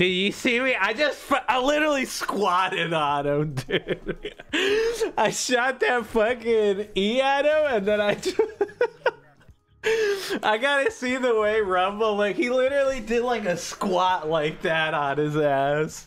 Do you see me? I literally squatted on him, dude. I shot that fucking E at him, and then I gotta see the way Rumble, like, he literally did like a squat like that on his ass.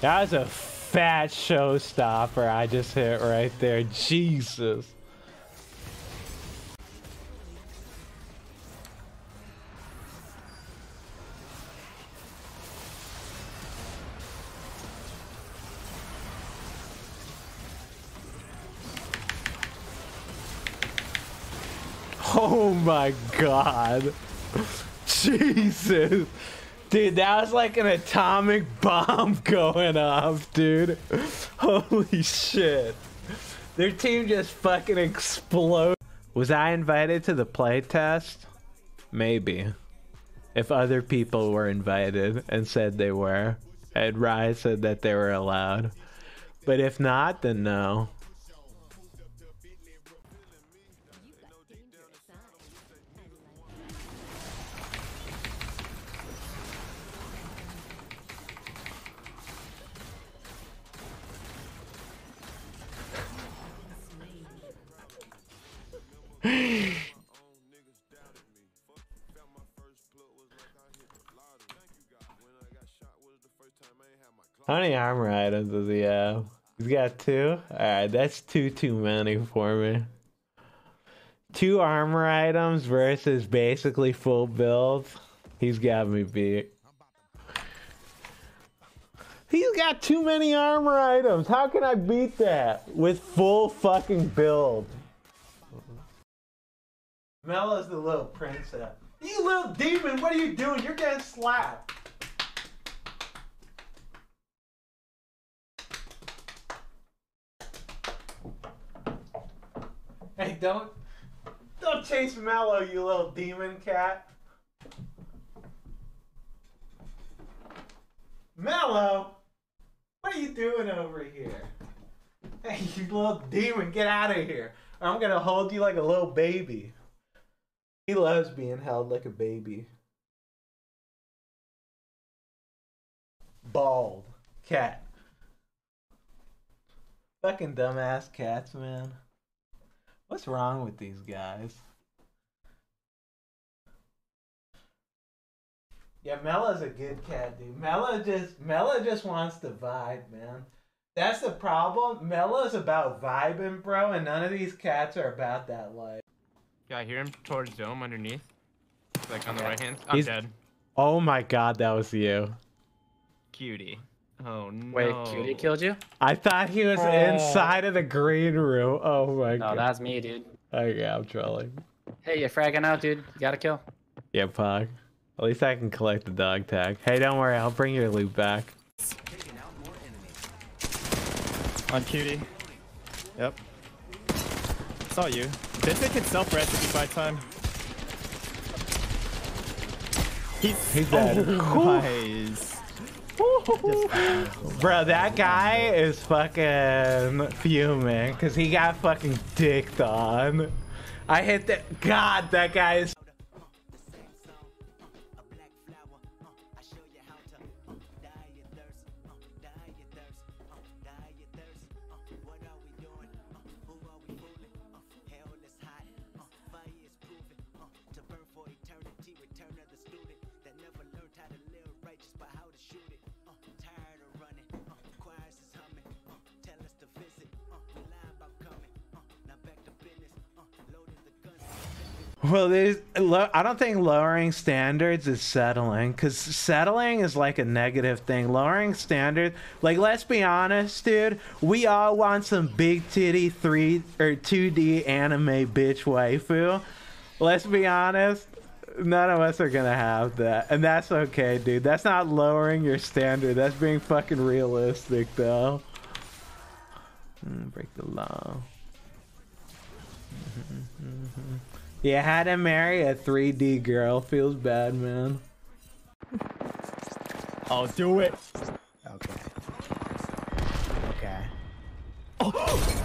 That was a fat showstopper I just hit right there. Jesus. Oh my God. Jesus. Dude, that was like an atomic bomb going off, dude. Holy shit. Their team just fucking exploded. Was I invited to the playtest? Maybe. If other people were invited and said they were. And Rai said that they were allowed. But if not, then no. How many armor items does he have? He's got 2? Alright, that's 2 too many for me. 2 armor items versus basically full build. He's got me beat. He's got too many armor items. How can I beat that? With full fucking build. Mella's the little princess. You little demon, what are you doing? You're getting slapped. Hey, don't chase Mello, you little demon cat. Mello, what are you doing over here? Hey, you little demon, get out of here. Or I'm gonna hold you like a little baby. He loves being held like a baby. Bald cat. Fucking dumbass cats, man. What's wrong with these guys? Yeah, Mella's a good cat, dude. Mella just wants to vibe, man. That's the problem. Mella's about vibing, bro, and none of these cats are about that life. Yeah, I hear him towards dome underneath. Like on the right hand. I'm dead. Oh my God, that was you. Cutie. Oh no. Wait, Cutie killed you? I thought he was inside of the green room. Oh my God. No, that's me, dude. Oh yeah, I'm trolling. Hey, you're fragging out, dude. You gotta kill. Yeah, Pog. At least I can collect the dog tag. Hey, don't worry, I'll bring your loot back. On Cutie. Yep. Saw you. This thing can self-rescue by time. He's dead. Oh, nice. Bro, that guy is fucking fuming because he got fucking dicked on. I hit that. God, that guy is. Well, I don't think lowering standards is settling, because settling is like a negative thing. Lowering standards, like, let's be honest, dude, we all want some big titty 3 or 2D anime bitch waifu. Let's be honest, none of us are gonna have that, and that's okay, dude. That's not lowering your standard. That's being fucking realistic, though. Break the law. Yeah, how to marry a 3D girl feels bad, man. I'll do it. Okay. Okay. Oh.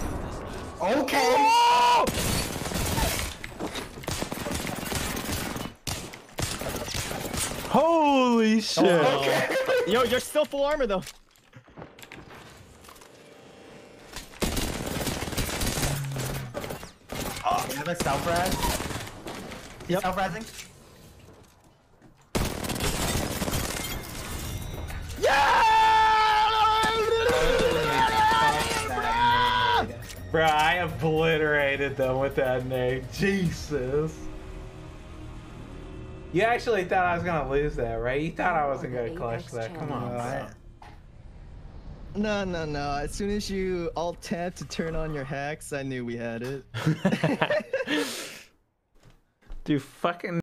Okay. Oh! Holy shit. Oh, okay. Yo, you're still full armor though. Is it self-res? Yep. Self-resing? Yeah! Bro, I obliterated them with that nade. Jesus. You actually thought I was gonna lose that, right? You thought I wasn't gonna clutch that. Come on, man. No, no, no. As soon as you alt tab to turn on your hacks, I knew we had it. Dude, fucking